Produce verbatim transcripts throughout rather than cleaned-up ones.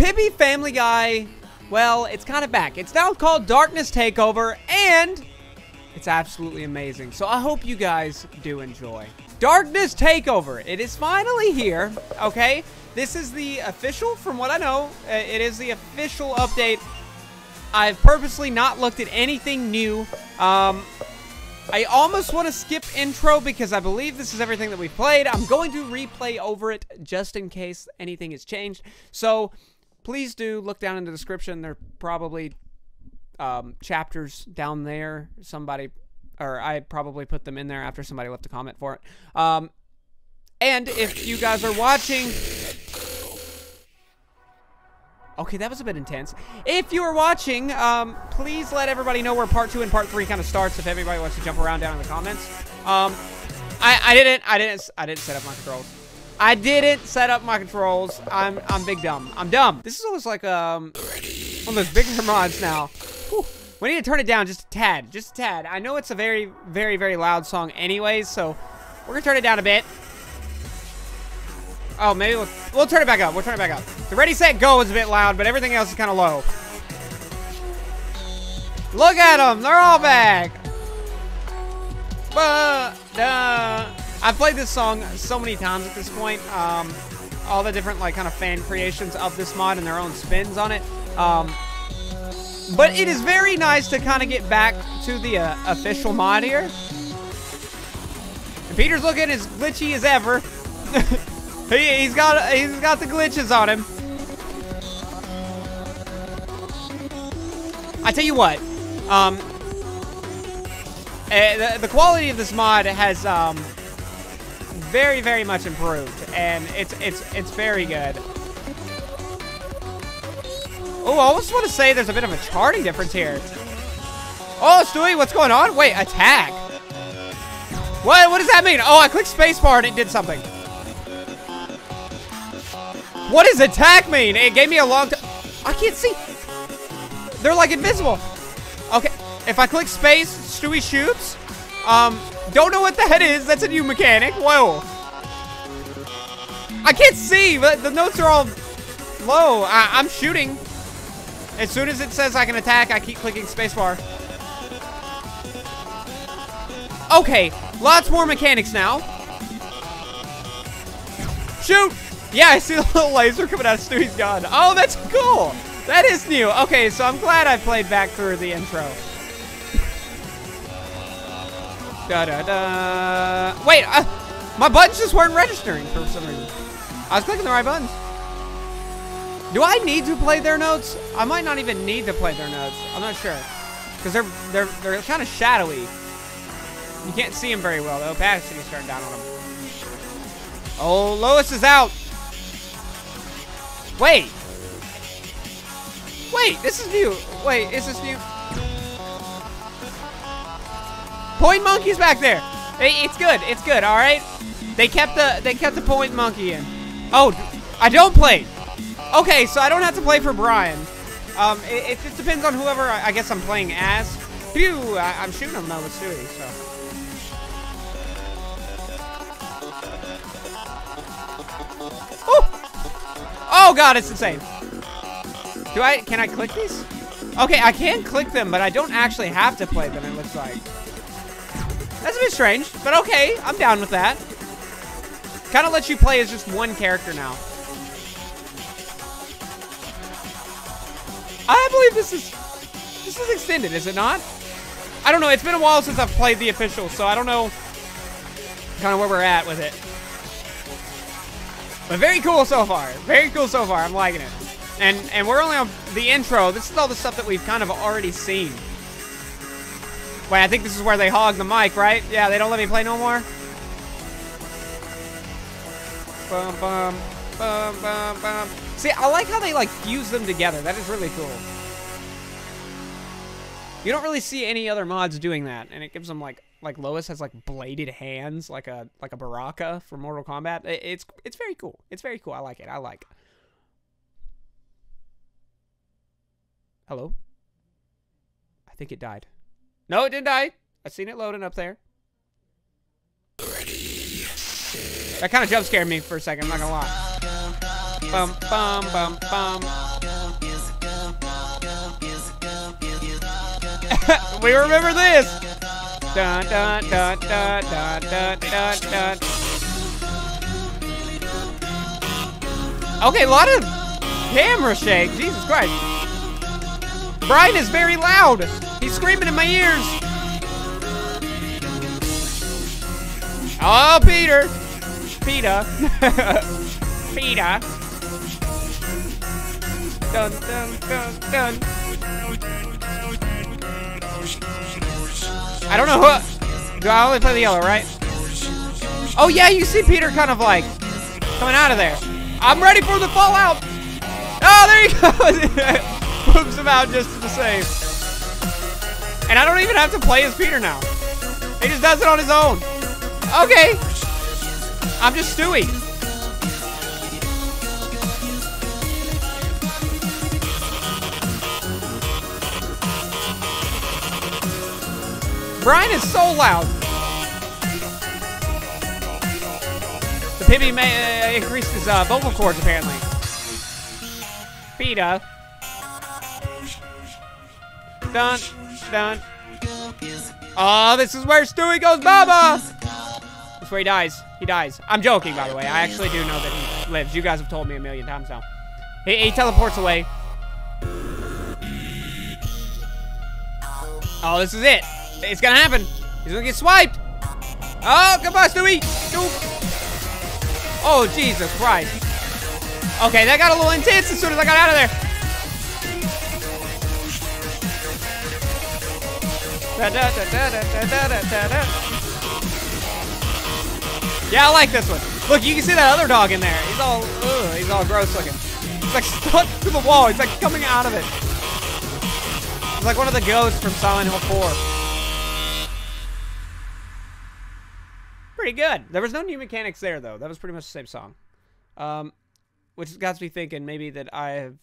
Pibby Family Guy, well, it's kind of back. It's now called Darkness Takeover, and it's absolutely amazing. So I hope you guys do enjoy. Darkness Takeover, it is finally here, okay? This is the official, from what I know, it is the official update. I've purposely not looked at anything new. Um, I almost want to skip intro because I believe this is everything that we played. I'm going to replay over it just in case anything has changed. So please do look down in the description. There are probably um, chapters down there. Somebody, or I probably put them in there after somebody left a comment for it. Um, and if you guys are watching... Okay, that was a bit intense. If you are watching, um, please let everybody know where part two and part three kind of starts. If everybody wants to jump around down in the comments, um, I, I didn't, I didn't, I didn't set up my controls. I didn't set up my controls. I'm, I'm big dumb. I'm dumb. This is almost like um, one of those bigger mods now. Whew. We need to turn it down just a tad, just a tad. I know it's a very, very, very loud song, anyways. So we're gonna turn it down a bit. Oh, maybe we'll, we'll turn it back up. We'll turn it back up. The ready, set, go is a bit loud, but everything else is kind of low. Look at them. They're all back. But, uh, I've played this song so many times at this point. Um, all the different, like, kind of fan creations of this mod and their own spins on it. Um, but it is very nice to kind of get back to the uh, official mod here. And Peter's looking as glitchy as ever. He, he's got he's got the glitches on him. I tell you what, um, uh, the, the quality of this mod has um, very very much improved, and it's it's it's very good. Oh, I almost want to say there's a bit of a charting difference here. Oh, Stewie, what's going on? Wait, attack. What what does that mean? Oh, I clicked spacebar and it did something. What does attack mean? It gave me a long time. I can't see. They're like invisible. Okay. If I click space, Stewie shoots. Um, don't know what that is. That's a new mechanic. Whoa. I can't see. But the notes are all low. I I'm shooting. As soon as it says I can attack, I keep clicking spacebar. Okay. Lots more mechanics now. Shoot. Yeah, I see the little laser coming out of Stewie's gun. Oh, that's cool. That is new. Okay, so I'm glad I played back through the intro. Da da da. Wait, uh, my buttons just weren't registering for some reason. I was clicking the right buttons. Do I need to play their notes? I might not even need to play their notes. I'm not sure, because they're they're they're kind of shadowy. You can't see them very well. The opacity's turned down on them. Oh, Lois is out. Wait. Wait, this is new. Wait, is this new? Point monkey's back there. It's good. It's good. All right. They kept the they kept the point monkey in. Oh, I don't play. Okay, so I don't have to play for Brian. Um, it, it just depends on whoever I, I guess I'm playing as. Phew, I, I'm shooting him now with Stewie, so. Oh god, it's insane. Do I, can I click these? Okay, I can click them, but I don't actually have to play them, it looks like. That's a bit strange, but okay, I'm down with that. Kind of lets you play as just one character now. I believe this is, this is extended, is it not? I don't know, it's been a while since I've played the official, so I don't know kind of where we're at with it. But very cool so far. Very cool so far. I'm liking it. And and we're only on the intro. This is all the stuff that we've kind of already seen. Wait, I think this is where they hog the mic, right? Yeah, they don't let me play no more. Bum, bum, bum, bum, bum. See, I like how they, like, fuse them together. That is really cool. You don't really see any other mods doing that. And it gives them, like... Like Lois has like bladed hands, like a like a Baraka from Mortal Kombat. It, it's it's very cool. It's very cool. I like it. I like. It. Hello. I think it died. No, it didn't die. I seen it loading up there. That kind of jump scared me for a second. I'm not gonna lie. Bum bum bum bum. We remember this. Dun dun dun dun dun dun dun dun. Okay, a lot of camera shake. Jesus Christ. Brian is very loud. He's screaming in my ears. Oh, Peter. Peter. Peter. Dun dun dun dun. I don't know who. I only play the yellow, right? Oh yeah, you see Peter kind of like coming out of there. I'm ready for the fallout. Oh, there you go. Poops him out just to the save. And I don't even have to play as Peter now. He just does it on his own. Okay. I'm just Stewie. Brian is so loud. The P B may uh, increased his uh, vocal cords apparently. Peter. Dun, dun. Oh, this is where Stewie goes, Baba. That's where he dies. He dies. I'm joking, by the way. I actually do know that he lives. You guys have told me a million times now. He, he teleports away. Oh, this is it. It's gonna happen. He's gonna get swiped. Oh, goodbye, Stewie. Oh, Jesus Christ. Okay, that got a little intense as soon as I got out of there. Yeah, I like this one. Look, you can see that other dog in there. He's all, ugh, he's all gross looking. He's like stuck to the wall. He's like coming out of it. He's like one of the ghosts from Silent Hill four. Pretty good. There was no new mechanics there, though. That was pretty much the same song. Um, which got me thinking maybe that I have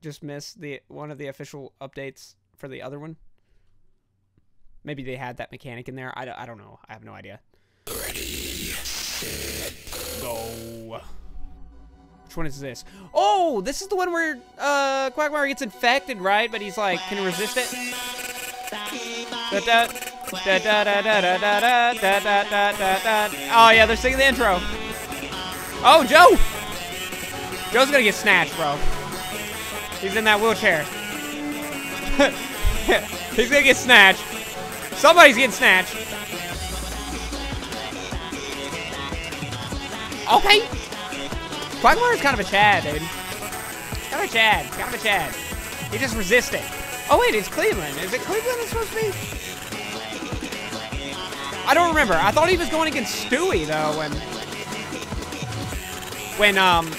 just missed the one of the official updates for the other one. Maybe they had that mechanic in there. I don't, I don't know. I have no idea. Ready, set, go. Which one is this? Oh, this is the one where uh, Quagmire gets infected, right? But he's like, can he resist it? Da -da. Da, da, da, da, da, da, da, da, da, da. Oh yeah, they're singing the intro. Oh, Joe! Joe's gonna get snatched, bro. He's in that wheelchair. He's gonna get snatched. Somebody's getting snatched. Okay. Quagmire's kind of a Chad, dude. Kind of a Chad. Kind of a Chad. He just resisted. Oh wait, it's Cleveland. Is it Cleveland it's supposed to be? I don't remember. I thought he was going against Stewie, though, when... When, um...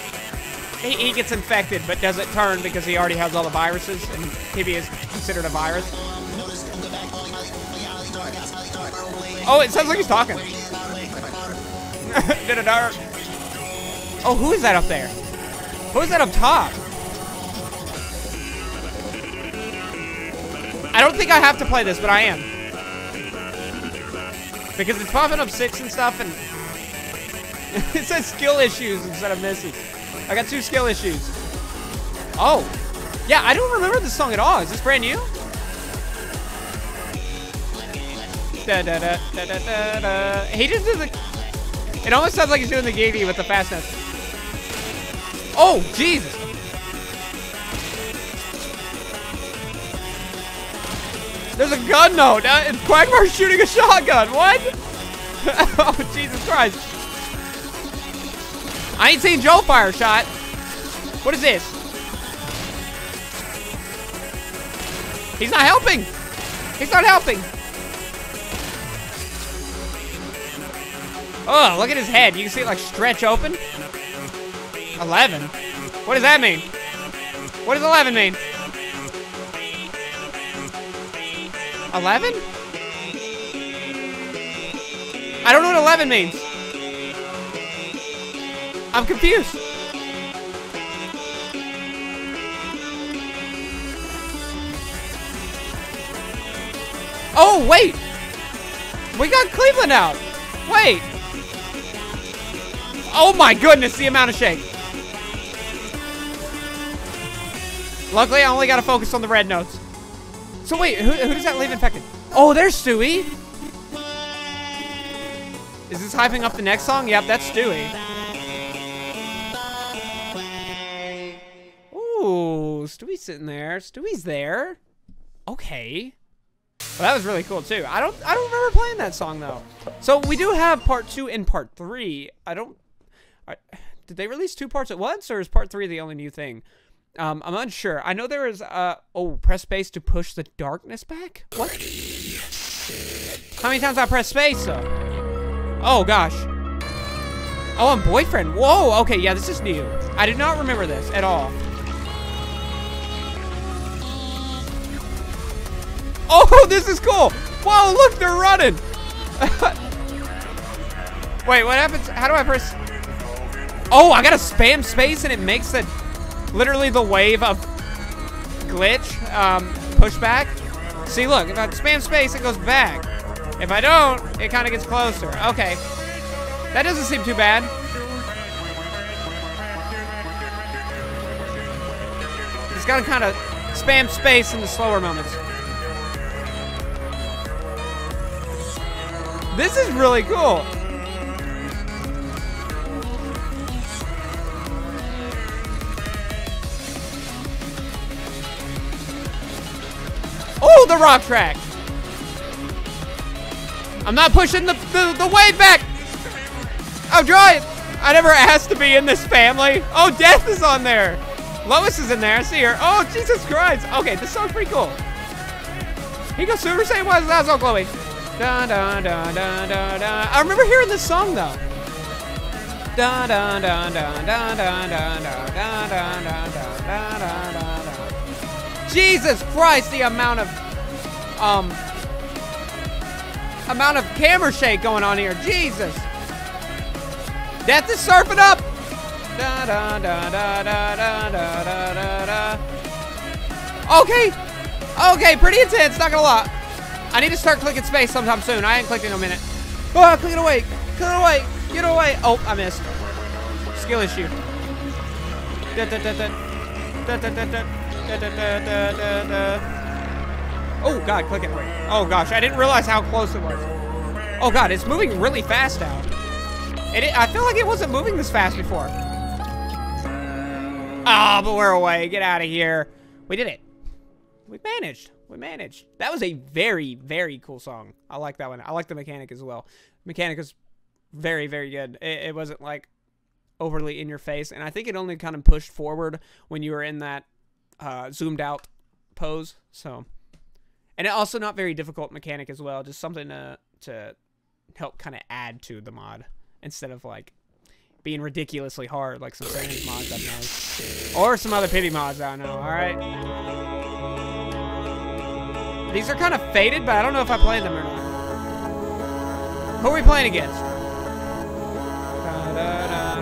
He, he gets infected, but doesn't turn because he already has all the viruses, and P B is considered a virus. Oh, it sounds like he's talking. Oh, who is that up there? Who is that up top? I don't think I have to play this, but I am. Because it's popping up six and stuff, and it says skill issues instead of misses. I got two skill issues. Oh, yeah, I don't remember this song at all. Is this brand new? Da, da, da, da, da, da. He just does it. It almost sounds like he's doing the Gigi with the fastness. Oh, Jesus. There's a gun note, and Quagmire's shooting a shotgun. What? Oh, Jesus Christ. I ain't seen Joe fire a shot. What is this? He's not helping. He's not helping. Oh, look at his head. You can see it like stretch open. eleven. What does that mean? What does eleven mean? eleven? I don't know what eleven means. I'm confused. Oh, wait. We got Cleveland out. Wait. Oh my goodness, the amount of shake. Luckily, I only got to focus on the red notes. So wait, who, who does that leave infected? Oh, there's Stewie. Is this hyping up the next song? Yep, that's Stewie. Ooh, Stewie's sitting there. Stewie's there. Okay. Well, that was really cool too. I don't, I don't remember playing that song though. So we do have part two and part three. I don't. I, did they release two parts at once, or is part three the only new thing? Um, I'm unsure. I know there is. Uh, oh, press space to push the darkness back. What? How many times I press space though? Oh gosh. Oh, I'm boyfriend. Whoa. Okay, yeah, this is new. I did not remember this at all. Oh, this is cool. Whoa, look, they're running. Wait, what happens? How do I press? Oh, I gotta spam space and it makes it literally the wave of glitch, um, pushback. See, look, if I spam space, it goes back. If I don't, it kind of gets closer. Okay. That doesn't seem too bad. Just gotta kind of spam space in the slower moments. This is really cool. Oh, the rock track. I'm not pushing the, the, the way back. Oh, joy. I never asked to be in this family. Oh, Death is on there. Lois is in there. I see her. Oh, Jesus Christ. Okay, this song's pretty cool. He goes Super Saiyan. Why is that so glowy? Dun, dun, dun, dun, dun, dun. I remember hearing this song though. Dun, dun, dun, dun, dun, dun, dun, dun, dun, dun, dun, dun, dun, dun. Jesus Christ, the amount of um amount of camera shake going on here. Jesus. Death is surfing up. Dun, dun, dun, dun, dun, dun, dun, dun, dun. Okay. Okay, pretty intense, not gonna lie. I need to start clicking space sometime soon. I ain't clicked in a minute. Oh, click it away. Click it away. Get away. Oh, I missed. Skill issue. Oh, God, click it. Oh, gosh. I didn't realize how close it was. Oh, God, it's moving really fast now. It, it, I feel like it wasn't moving this fast before. Ah, oh, but we're away. Get out of here. We did it. We managed. We managed. That was a very, very cool song. I like that one. I like the mechanic as well. Mechanic was very, very good. It, it wasn't like overly in your face, and I think it only kind of pushed forward when you were in that uh, zoomed out pose. So, and it also not very difficult mechanic as well. Just something to to help kind of add to the mod instead of like being ridiculously hard like some Saiyan mods I know or some other pity mods I know. All right. These are kind of faded, but I don't know if I played them or not. Who are we playing against? Da, da, da, da.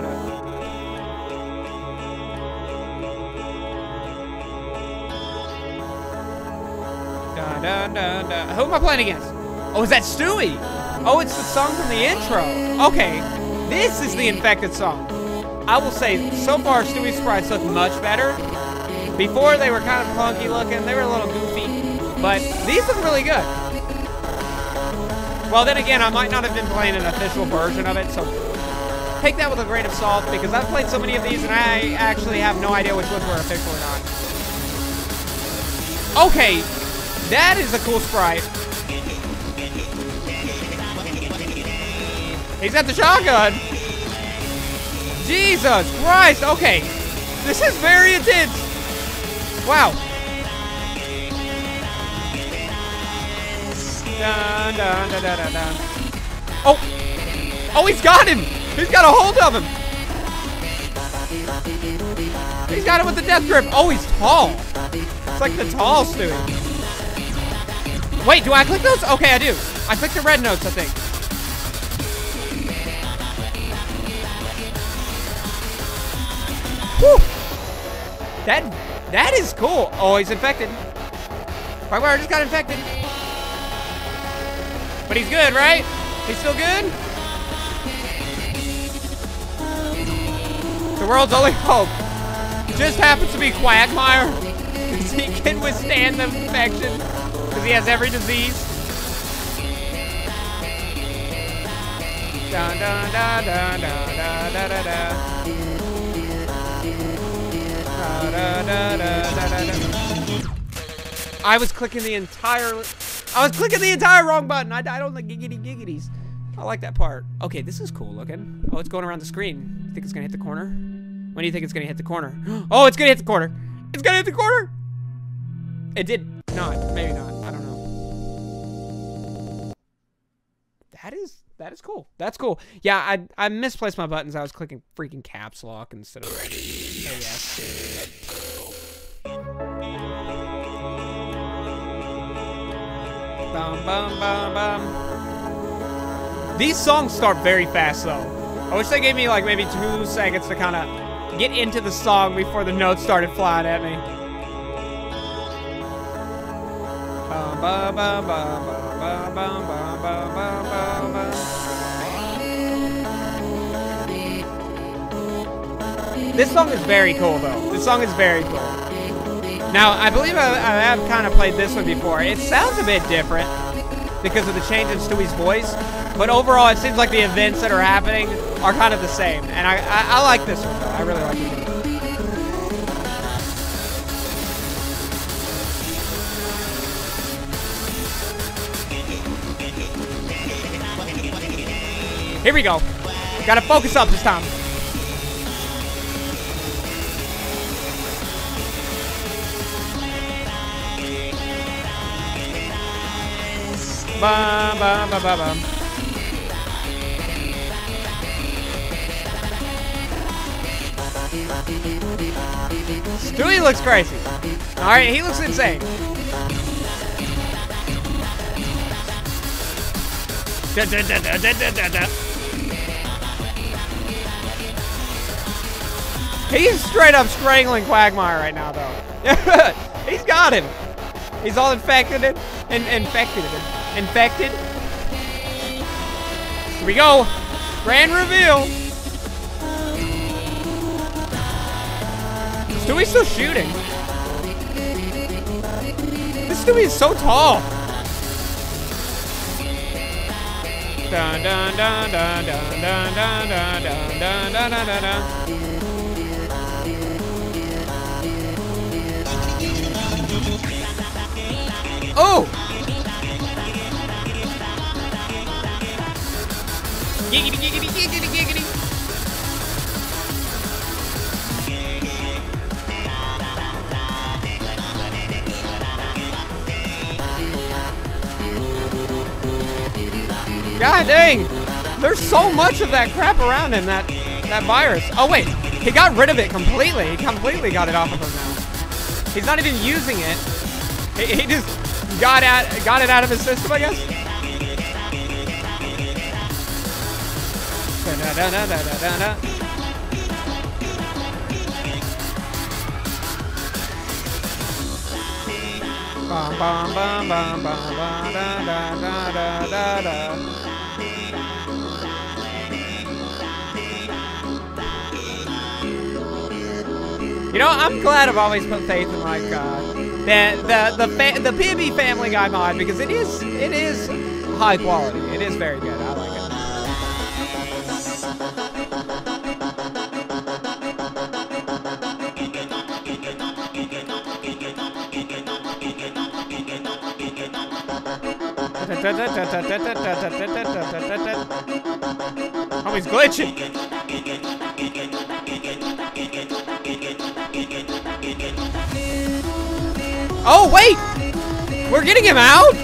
Da, da, da, da. Who am I playing against? Oh, is that Stewie? Oh, it's the song from the intro. Okay, this is the infected song. I will say, so far, Stewie's sprites look much better. Before, they were kind of clunky looking. They were a little goofy. But these look really good. Well, then again, I might not have been playing an official version of it, so take that with a grain of salt, because I've played so many of these, and I actually have no idea which ones were official or not. Okay, that is a cool sprite. He's at the shotgun. Jesus Christ, okay. This is very intense. Wow. Dun, dun, dun, dun, dun, dun. Oh! Oh, he's got him! He's got a hold of him! He's got him with the death grip! Oh, he's tall! It's like the tall Stewie. Wait, do I click those? Okay, I do. I click the red notes, I think. Whew! That, that is cool! Oh, he's infected. Right where I just got infected. But he's good, right? He's still good? The world's only hope just happens to be Quagmire. He can withstand the infection. because he has every disease. Dun, dun, dun, dun, dun, dun, dun, dun, dun. Dun, dun, dun, dun, dun. I was clicking the entire I was clicking the entire wrong button. I died on the giggity giggities. I like that part. Okay, this is cool looking. Oh, it's going around the screen. You think it's gonna hit the corner? When do you think it's gonna hit the corner? Oh, it's gonna hit the corner. It's gonna hit the corner. It did not. Maybe not. I don't know. That is that is cool. That's cool. Yeah, I I misplaced my buttons. I was clicking freaking caps lock instead of. Bum, bum, bum, bum. These songs start very fast though. I wish they gave me like maybe two seconds to kind of get into the song before the notes started flying at me. Bum, bum, bum, bum, bum, bum, bum, bum, bum, bum, bum. This song is very cool though. This song is very cool. Now, I believe I, I have kind of played this one before. It sounds a bit different because of the change in Stewie's voice, but overall it seems like the events that are happening are kind of the same. And I, I, I like this one, though. I really like it. Here we go. Gotta focus up this time. Bum, bum, bum, bum, bum. Stewie looks crazy. Alright, he looks insane. Da, da, da, da, da, da, da. He's straight up strangling Quagmire right now, though. He's got him. He's all infected and, and infected him. Infected. Here we go. Grand reveal. Stewie's still shooting. This Stewie is so tall. Dun dun dun dun dun dun dun dun dun dun dun dun dun. Oh! Giggity, giggity, giggity, giggity. God dang! There's so much of that crap around him, that, that virus. Oh wait, he got rid of it completely. He completely got it off of him now. He's not even using it. He, he just got, at, got it out of his system, I guess. Da, da, da, da, da, da. Bum, bum, bum, bum, bum, bum, da, da, da, da, da, da. You know, I'm glad I've always put faith in like uh, the the the fa the P B Family Guy mod because it is it is high quality. It is very good. I like it. Oh, he's glitching. Oh, wait! We're getting him out?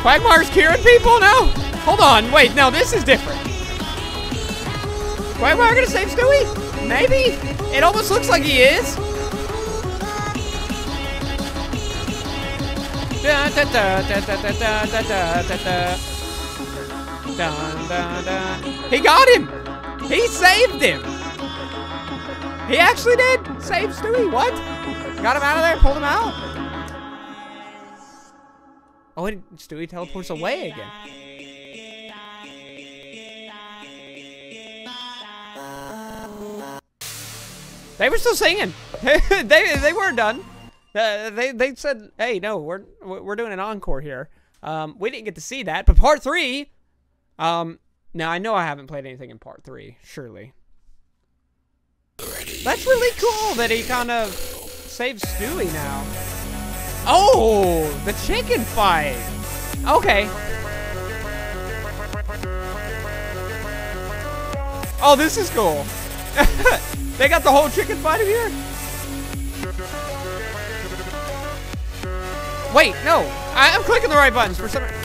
Quagmire's curing people now? Hold on, wait, no, this is different. Quagmire gonna save Stewie? Maybe? It almost looks like he is. Da da da da da da da da da da da da. He got him! He saved him! He actually did! Save Stewie, what? Got him out of there, pulled him out? Oh, and Stewie teleports away again. They were still singing. they, they weren't done. Uh, they they said, hey, no, we're we're doing an encore here. Um, we didn't get to see that, but part three. Um, now I know I haven't played anything in part three, surely. That's really cool that he kind of saves Stewie now. Oh, the chicken fight. Okay. Oh, this is cool. They got the whole chicken fight in here? Wait, no. I, I'm clicking the right buttons for some reason.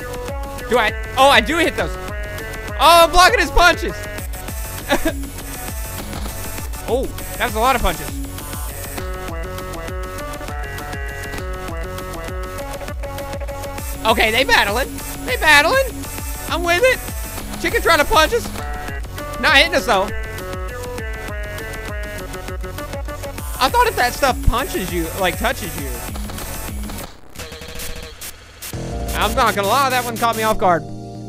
Do I? Oh, I do hit those. Oh, I'm blocking his punches. Oh, that was a lot of punches. Okay, they battling. They battling. I'm with it. Chicken trying to punch us. Not hitting us, though. I thought if that stuff punches you, like, touches you. I'm not gonna lie, that one caught me off guard.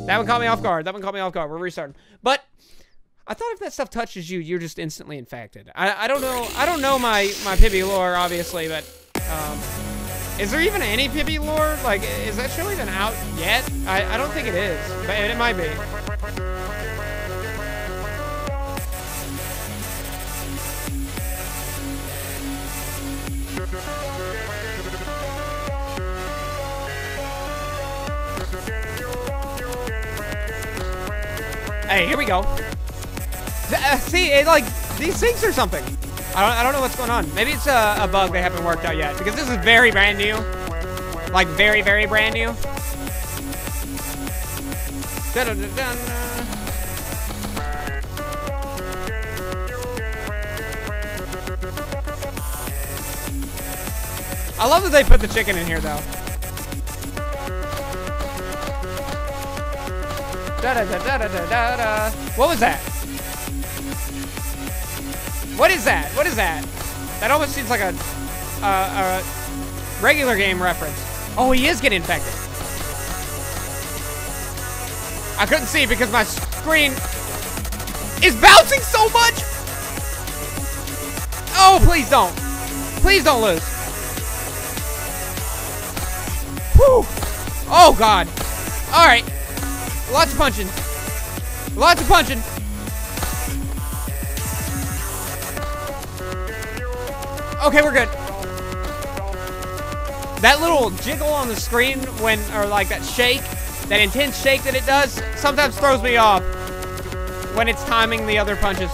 That one caught me off guard. That one caught me off guard. We're restarting. But I thought if that stuff touches you, you're just instantly infected. I, I don't know. I don't know my, my Pibby lore, obviously, but um, is there even any Pibby lore? Like, is that show even out yet? I, I don't think it is, but it might be. Hey, here we go. Uh, see, it, like, these sinks or something. I don't, I don't know what's going on. Maybe it's a, a bug they haven't worked out yet, because this is very brand new. Like, very, very brand new. I love that they put the chicken in here, though. Da, da, da, da, da, da. What was that? What is that? What is that? That almost seems like a, uh, a regular game reference. Oh, he is getting infected. I couldn't see because my screen is bouncing so much. Oh, please don't. Please don't lose. Whew. Oh, God. All right. Lots of punching. Lots of punching. Okay, we're good. That little jiggle on the screen when, or like that shake, that intense shake that it does, sometimes throws me off when it's timing the other punches.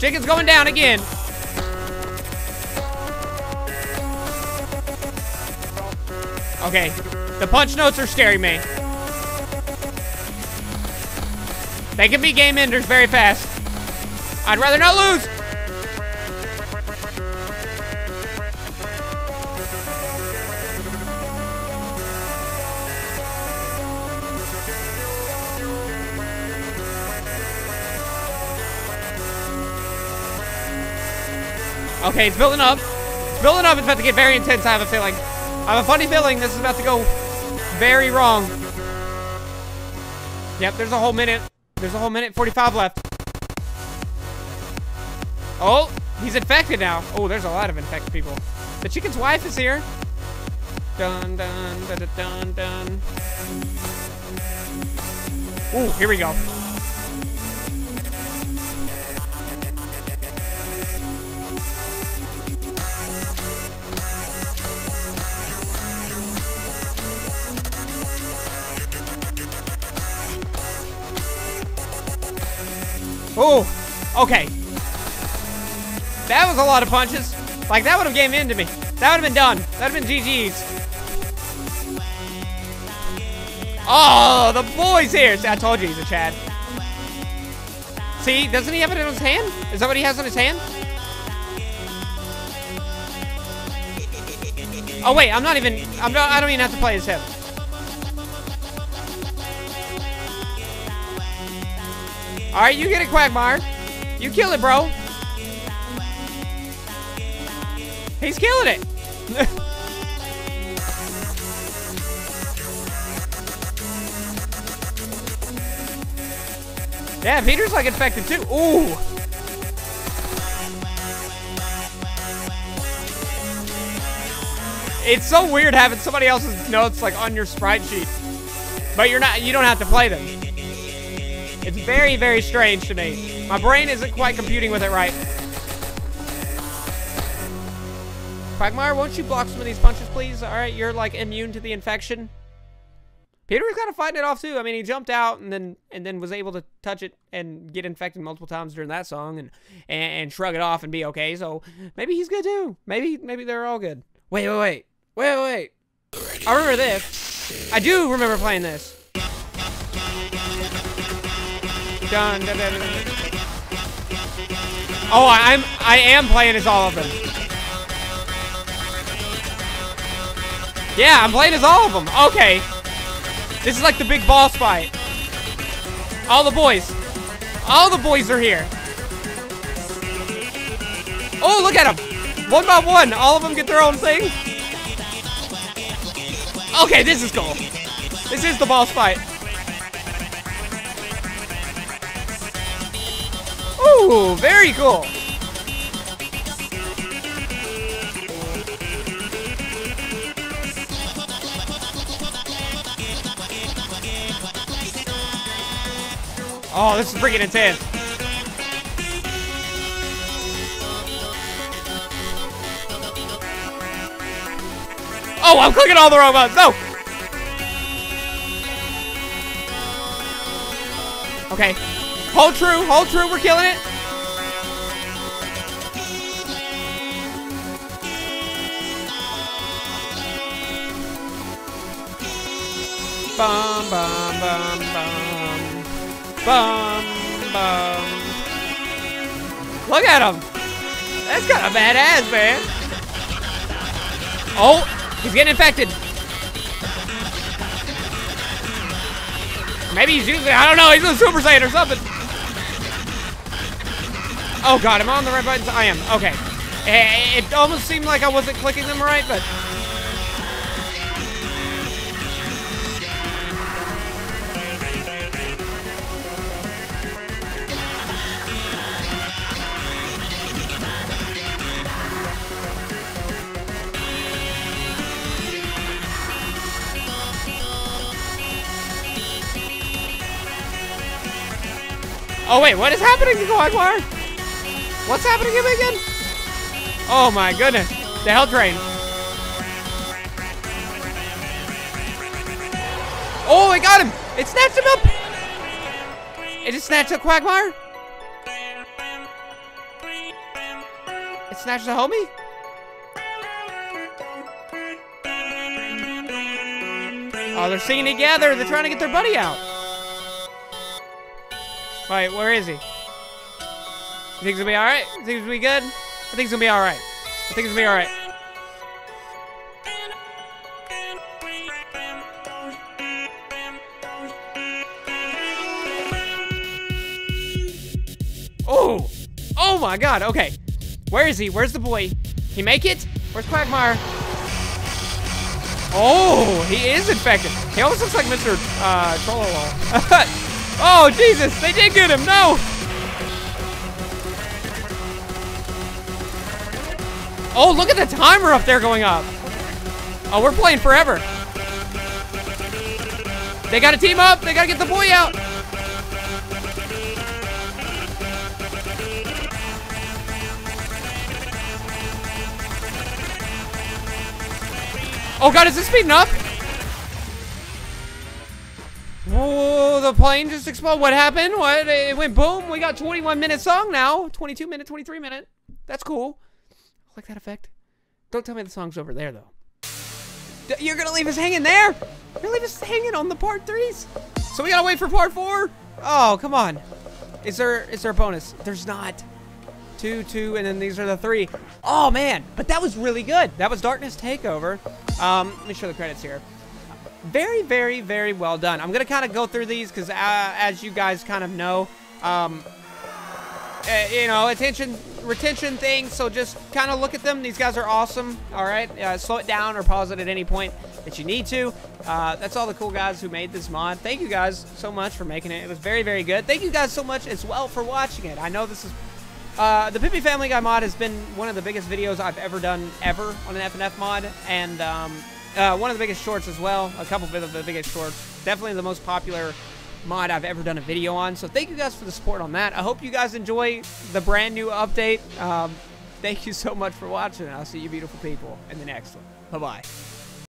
Chicken's going down again. Okay, the punch notes are scaring me. They can be game enders very fast. I'd rather not lose. Okay, it's building up. It's building up. It's about to get very intense, I have a feeling. I have a funny feeling this is about to go very wrong. Yep, there's a whole minute. There's a whole minute, forty-five left. Oh, he's infected now. Oh, there's a lot of infected people. The chicken's wife is here. Dun, dun, dun, dun, dun. Ooh, here we go. Oh, okay. That was a lot of punches. Like, that would have game into me. That would have been done. That would have been G G's. Oh, the boy's here. See, I told you he's a Chad. See, doesn't he have it in his hand? Is that what he has in his hand? Oh, wait, I'm not even... I'm not, I don't even have to play his hip. All right, you get it, Quagmire. You kill it, bro. He's killing it. Yeah, Peter's like infected too. Ooh. It's so weird having somebody else's notes like on your sprite sheet, but you're not, you don't have to play them. It's very, very strange to me. My brain isn't quite computing with it right. Quagmire, won't you block some of these punches, please? All right, you're like immune to the infection. Peter's kind of fighting it off too. I mean, he jumped out and then and then was able to touch it and get infected multiple times during that song, and and, and shrug it off and be okay. So maybe he's good too. Maybe maybe they're all good. Wait, wait, wait, wait, wait. I remember this. I do remember playing this. Dun, dun, dun, dun, dun. Oh, I'm I am playing as all of them. Yeah, I'm playing as all of them. Okay. This is like the big boss fight. All the boys. All the boys are here. Oh, look at them. One by one, all of them get their own thing. Okay, this is cool. This is the boss fight. Ooh, very cool. Oh, this is freaking intense. Oh, I'm clicking all the wrong buttons. No. Okay. Hold true. Hold true. We're killing it. Bum, bum, bum, bum. Bum, bum. Look at him. That's kind of badass, man. Oh, he's getting infected. Maybe he's using, I don't know, he's a Super Saiyan or something. Oh, God, am I on the right buttons? I am. Okay. It, it almost seemed like I wasn't clicking them right, but... Oh wait, what is happening to Quagmire? What's happening to him again? Oh my goodness, the hell train. Oh, I got him! It snatched him up! It just snatched up Quagmire? It snatched the homie? Oh, they're singing together, they're trying to get their buddy out. Alright, where is he? You think it's gonna be alright? You think it's gonna be good? I think it's gonna be alright. I think it's gonna be alright. Oh! Oh my god, okay. Where is he? Where's the boy? He make it? Where's Quagmire? Oh, he is infected. He almost looks like Mister Uh, Trollolo. Oh, Jesus, they did get him, no! Oh, look at the timer up there going up. Oh, we're playing forever. They gotta team up, they gotta get the boy out. Oh God, is this speeding up? Whoa, the plane just exploded. What happened? What? It went boom. We got twenty-one minute song now. twenty-two minute, twenty-three minute. That's cool. I like that effect. Don't tell me the song's over there, though. D you're going to leave us hanging there? You're going to leave us hanging on the part threes? So we got to wait for part four? Oh, come on. Is there, is there a bonus? There's not. Two, two, and then these are the three. Oh, man. But that was really good. That was Darkness Takeover. Um, let me show the credits here. Very, very, very well done. I'm gonna kind of go through these because, uh, as you guys kind of know, um, uh, you know, attention, retention things. So just kind of look at them. These guys are awesome. All right, uh, slow it down or pause it at any point that you need to. Uh, that's all the cool guys who made this mod. Thank you guys so much for making it. It was very, very good. Thank you guys so much as well for watching it. I know this is Uh, the Pippi Family Guy mod has been one of the biggest videos I've ever done ever on an F N F mod, and um, uh, one of the biggest shorts as well. A couple of the biggest shorts. Definitely the most popular mod I've ever done a video on. So thank you guys for the support on that. I hope you guys enjoy the brand new update. Um, thank you so much for watching. I'll see you beautiful people in the next one. Bye-bye.